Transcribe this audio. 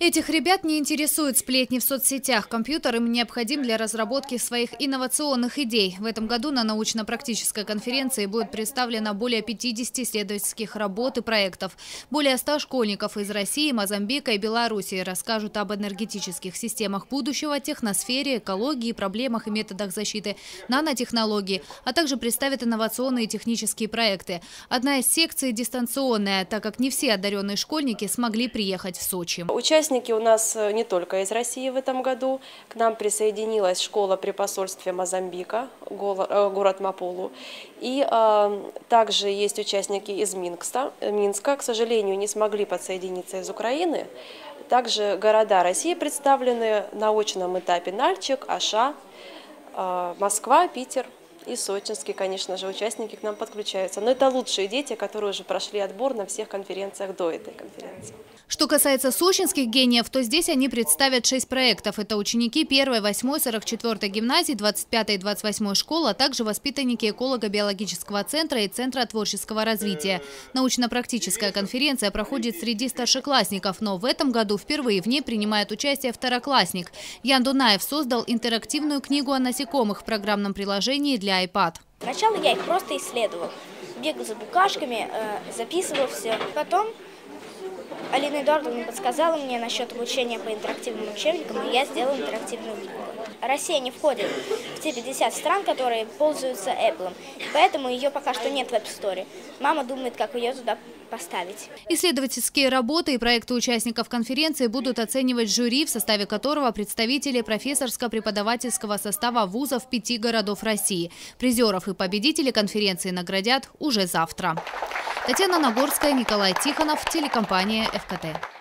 Этих ребят не интересуют сплетни в соцсетях. Компьютер им необходим для разработки своих инновационных идей. В этом году на научно-практической конференции будет представлено более 50 исследовательских работ и проектов. Более 100 школьников из России, Мозамбика и Беларуси расскажут об энергетических системах будущего, техносфере, экологии, проблемах и методах защиты, нанотехнологии, а также представят инновационные технические проекты. Одна из секций дистанционная, так как не все одаренные школьники смогли приехать в Сочи. Участники у нас не только из России в этом году. К нам присоединилась школа при посольстве Мозамбика, город Маполу. И также есть участники из Минска. К сожалению, не смогли подсоединиться из Украины. Также города России представлены на очном этапе: Нальчик, Аша, Москва, Питер. И сочинские, конечно же, участники к нам подключаются. Но это лучшие дети, которые уже прошли отбор на всех конференциях до этой конференции. Что касается сочинских гениев, то здесь они представят 6 проектов. Это ученики 1, 8, 44 гимназии, 25 и 28 школ, а также воспитанники эколого-биологического центра и Центра творческого развития. Научно-практическая конференция проходит среди старшеклассников, но в этом году впервые в ней принимает участие второклассник. Ян Дунаев создал интерактивную книгу о насекомых в программном приложении для iPad. Сначала я их просто исследовал, бегал за букашками, записывал все. Потом Алина Эдуардовна подсказала мне насчет обучения по интерактивным учебникам, и я сделал интерактивную книгу. Россия не входит в те 50 стран, которые пользуются Apple, поэтому ее пока что нет в App Store. Мама думает, как ее туда поставить. Исследовательские работы и проекты участников конференции будут оценивать жюри, в составе которого представители профессорско-преподавательского состава вузов 5 городов России. Призеров и победителей конференции наградят уже завтра. Татьяна Нагорская, Николай Тихонов, телекомпания ФКТ.